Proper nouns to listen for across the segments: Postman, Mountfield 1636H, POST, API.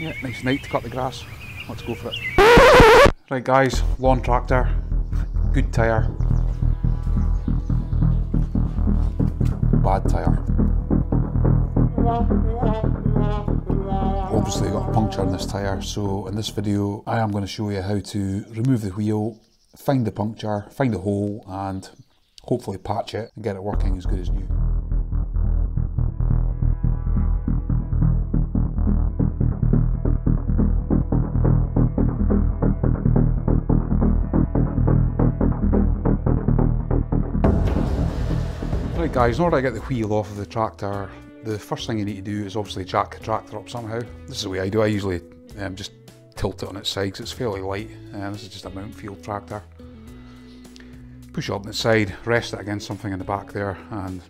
Yeah, nice night to cut the grass. Let's go for it. Right guys, lawn tractor, good tyre, bad tyre. Obviously got a puncture in this tyre, so in this video I am going to show you how to remove the wheel, find the puncture, find the hole and hopefully patch it and get it working as good as new. Right guys, in order to get the wheel off of the tractor, the first thing you need to do is obviously jack the tractor up somehow. This is the way I do. I usually just tilt it on its side because it's fairly light. This is just a Mountfield tractor. Push it up on its side, rest it against something in the back there, and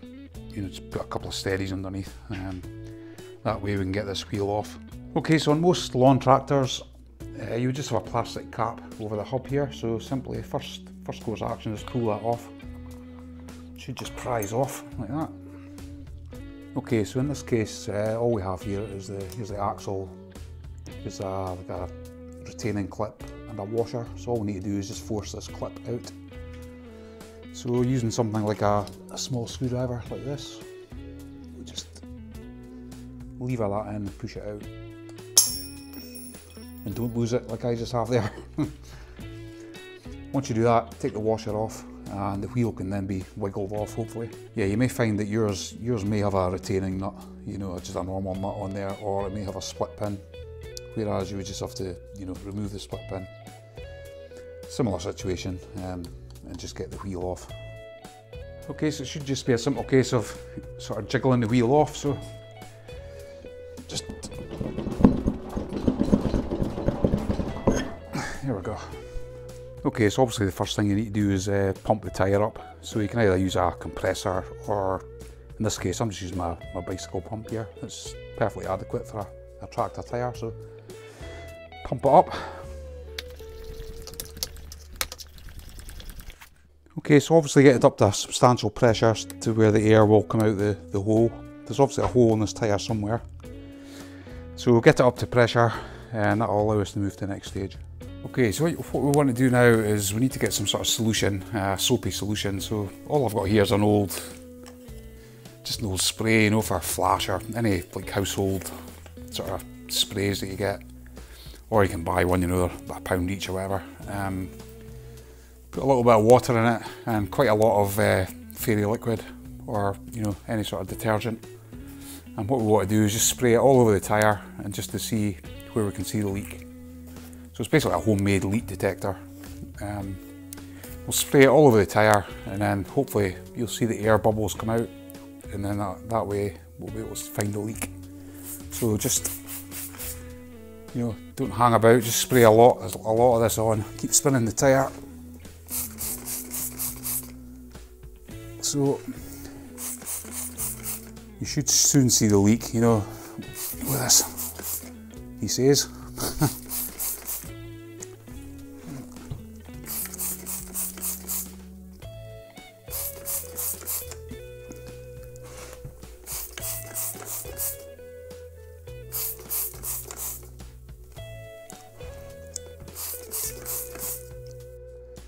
you know, just put a couple of steadies underneath. That way we can get this wheel off. Okay, so on most lawn tractors, you just have a plastic cap over the hub here. So simply, first course of action is pull that off. Should just prise off like that. Okay, so in this case, all we have here is here's the axle, there's like a retaining clip and a washer, so all we need to do is just force this clip out. So using something like a small screwdriver like this, we just lever that in and push it out. And don't lose it like I just have there. Once you do that, take the washer off, and the wheel can then be wiggled off, hopefully. Yeah, you may find that yours may have a retaining nut, you know, just a normal nut on there, or it may have a split pin, whereas you would just have to, you know, remove the split pin. Similar situation, and just get the wheel off. Okay, so it should just be a simple case of sort of jiggling the wheel off, so just... Here we go. Okay, so obviously the first thing you need to do is pump the tyre up. So you can either use a compressor or, in this case, I'm just using my bicycle pump here. It's perfectly adequate for a tractor tyre, so pump it up. Okay, so obviously get it up to substantial pressure to where the air will come out the hole. There's obviously a hole in this tyre somewhere. So we'll get it up to pressure and that will allow us to move to the next stage. Okay, so what we want to do now is we need to get some sort of solution, soapy solution. So all I've got here is just an old spray, you know, for a flash or any like household sort of sprays that you get. Or you can buy one, you know, £1 each or whatever. Put a little bit of water in it and quite a lot of fairy liquid or, you know, any sort of detergent. And what we want to do is just spray it all over the tyre and just to see where we can see the leak. So it's basically a homemade leak detector. We'll spray it all over the tyre and then hopefully you'll see the air bubbles come out and then that way we'll be able to find the leak. So just, you know, don't hang about, just spray a lot of this on. Keep spinning the tyre. So you should soon see the leak, you know, with this, he says.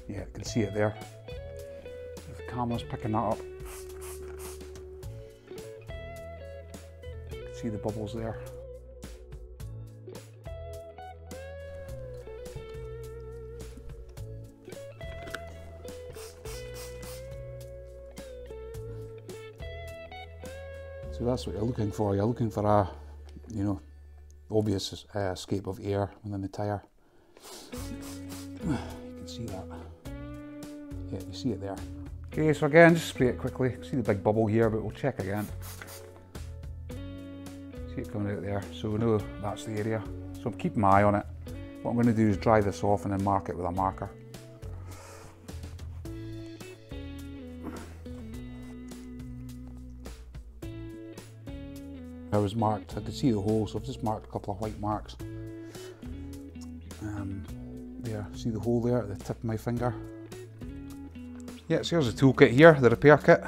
Yeah, I can see it there. The camera's picking that up. You can see the bubbles there. So that's what you're looking for. You're looking for a, you know, obvious escape of air within the tyre. You can see that. Yeah, you see it there. Okay, so again, just spray it quickly. See the big bubble here, but we'll check again. See it coming out there, so we know that's the area. So I'm keeping my eye on it. What I'm going to do is dry this off and then mark it with a marker. I was marked, I could see the hole, so I've just marked a couple of white marks. There, see the hole there at the tip of my finger. Yeah, so here's the toolkit here, the repair kit.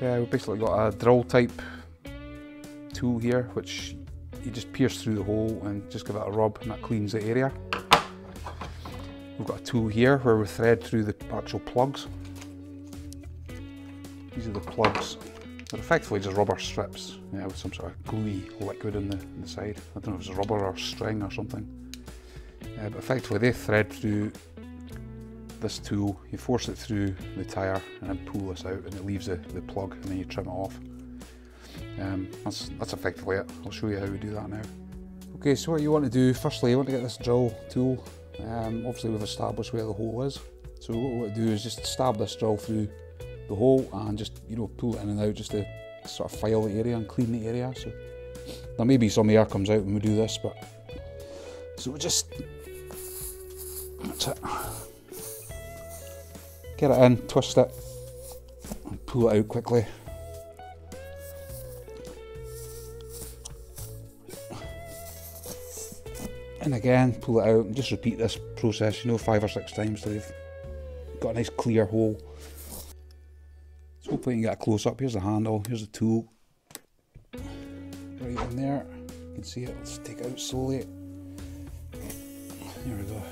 We've basically got a drill type tool here, which you just pierce through the hole and just give it a rub, and that cleans the area. We've got a tool here where we thread through the actual plugs. These are the plugs. They're effectively just rubber strips, yeah, with some sort of gluey liquid in the side. I don't know if it's rubber or string or something. But effectively they thread through this tool, you force it through the tyre and then pull this out, and it leaves the plug, and then you trim it off. That's effectively it. I'll show you how we do that now. Okay, so what you want to do, firstly you want to get this drill tool. Obviously we've established where the hole is. So what we want to do is just stab this drill through the hole and just, you know, pull it in and out just to sort of file the area and clean the area. So now maybe some air comes out when we do this, but so we just, that's it. Get it in, twist it, and pull it out quickly. And again, pull it out, and just repeat this process, you know, 5 or 6 times till you've got a nice clear hole. So hopefully you can get a close up. Here's the handle, here's the tool. Right in there, you can see it, let's take it out slowly. There we go.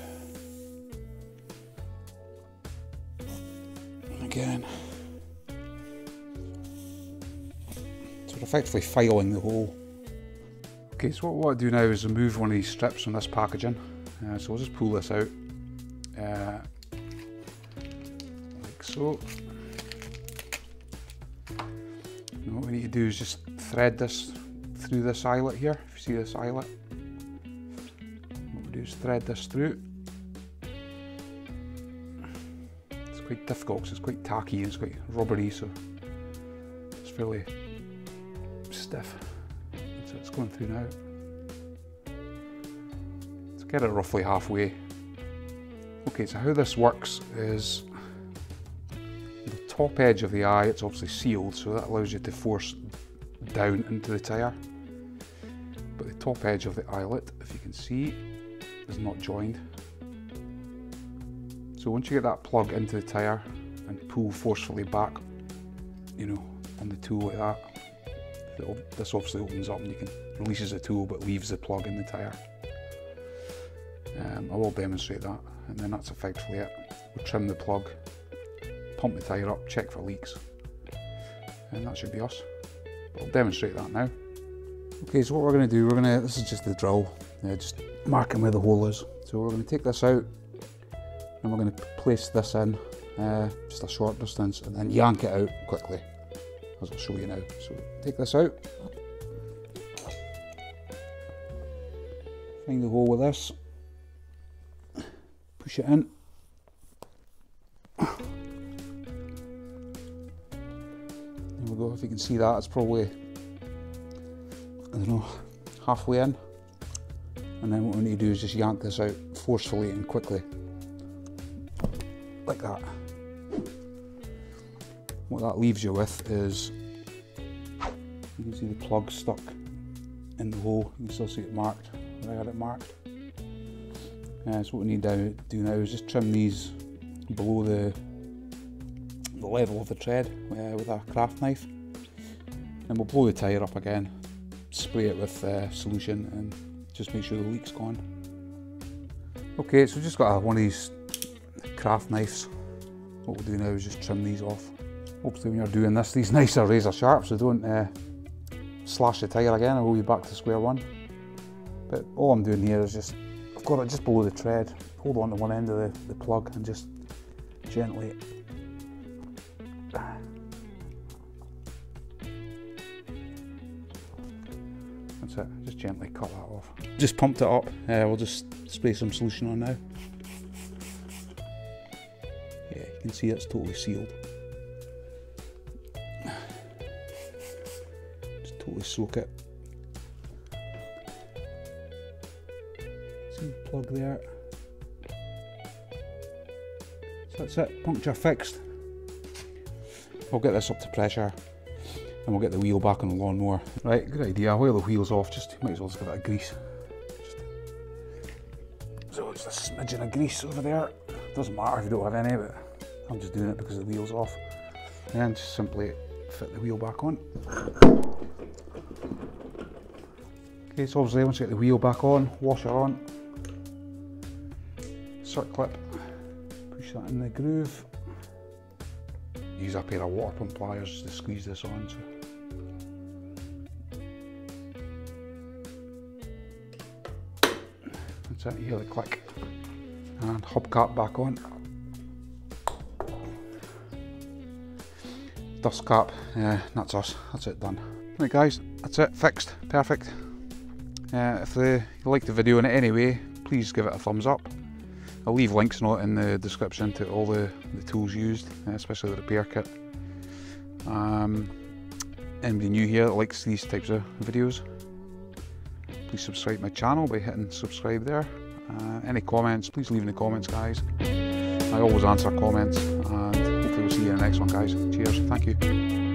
And again. So we're effectively filing the hole. Okay, so what we want to do now is remove one of these strips from this packaging. So we'll just pull this out, like so. And what we need to do is just thread this through this eyelet here, if you see this eyelet. What we do is thread this through. It's quite difficult because it's quite tacky and it's quite rubbery, so it's fairly stiff. So it's going through now. Let's get it roughly halfway. Okay, so how this works is the top edge of the eye, it's obviously sealed, so that allows you to force down into the tyre. But the top edge of the eyelet, if you can see, is not joined. So once you get that plug into the tyre and pull forcefully back, you know, on the tool like that, this obviously opens up and you can releases the tool but leaves the plug in the tyre. I will demonstrate that, and then that's effectively it. We'll trim the plug, pump the tyre up, check for leaks, and that should be us. But I'll demonstrate that now. Okay, so what we're going to do, this is just the drill, just marking where the hole is. So we're going to take this out and we're going to place this in just a short distance and then yank it out quickly. As I'll show you now. So take this out, find the hole with this, push it in, there we go. If you can see that, it's probably, I don't know, halfway in, and then what we need to do is just yank this out forcefully and quickly, like that. What that leaves you with is, you can see the plug stuck in the hole, you can still see it marked, I had it marked. So what we need to do now is just trim these below the level of the tread with a craft knife, and we'll blow the tyre up again, spray it with solution and just make sure the leak's gone. Okay, so we've just got one of these craft knives. What we'll do now is just trim these off. Hopefully when you're doing this, these knives are razor sharp, so don't slash the tyre again and we'll be back to square one. But all I'm doing here is just, I've got it just below the tread, hold on to one end of the plug and just gently that's it, just gently cut that off. Just pumped it up, we'll just spray some solution on now. Yeah, you can see it's totally sealed. Totally soak it. See the plug there. So that's it, puncture fixed. We'll get this up to pressure and we'll get the wheel back on the lawnmower. Right, good idea. While the wheel's off, just might as well just give it a grease. So it's a smidgen of grease over there. Doesn't matter if you don't have any, but I'm just doing it because the wheel's off. And then just simply fit the wheel back on. Okay, so obviously once you get the wheel back on, washer on, circ clip, push that in the groove, use a pair of water pump pliers to squeeze this on. So. That's it, you hear the click, and hubcap back on. Dust cap, yeah, that's us, that's it done. Right guys, that's it, fixed, perfect. If you liked the video in any way, please give it a thumbs up. I'll leave links in the description to all the tools used, especially the repair kit. Anybody new here that likes these types of videos, please subscribe to my channel by hitting subscribe there. Any comments, please leave in the comments guys. I always answer comments, and hopefully we'll see you in the next one guys. Cheers, thank you.